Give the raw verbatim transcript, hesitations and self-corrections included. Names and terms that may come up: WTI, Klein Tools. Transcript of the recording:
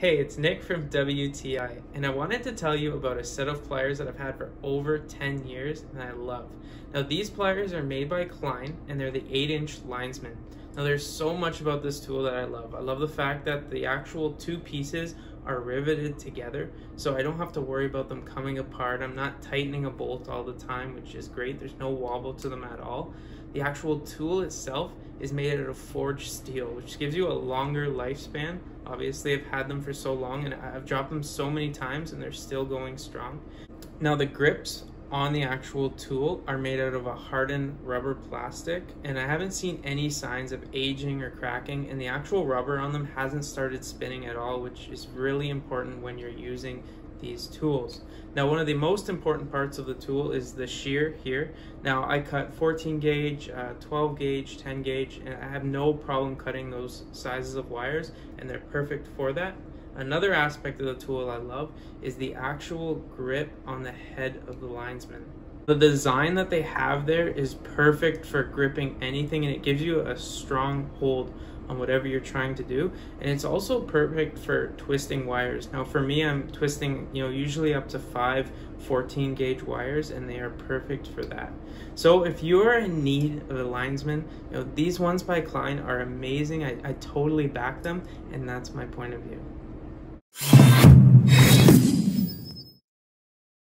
Hey, it's Nick from W T I, and I wanted to tell you about a set of pliers that I've had for over ten years and I love. Now, these pliers are made by Klein, and they're the eight inch linesman. Now, there's so much about this tool that I love. I love the fact that the actual two pieces are riveted together, so I don't have to worry about them coming apart. I'm not tightening a bolt all the time, which is great. There's no wobble to them at all. The actual tool itself is made out of forged steel, which gives you a longer lifespan. Obviously, I've had them for so long and I've dropped them so many times and they're still going strong. Now, the grips on the actual tool are made out of a hardened rubber plastic, and I haven't seen any signs of aging or cracking, and the actual rubber on them hasn't started spinning at all, which is really important when you're using these tools. Now, one of the most important parts of the tool is the shear here. Now, I cut fourteen gauge, uh, twelve gauge, ten gauge, and I have no problem cutting those sizes of wires, and they're perfect for that. Another aspect of the tool I love is the actual grip on the head of the linesman. The design that they have there is perfect for gripping anything, and it gives you a strong hold on whatever you're trying to do, and it's also perfect for twisting wires. Now, for me, I'm twisting, you know, usually up to five fourteen gauge wires, and they are perfect for that. So if you are in need of a linesman, you know, these ones by Klein are amazing. I, I totally back them, and that's my point of view.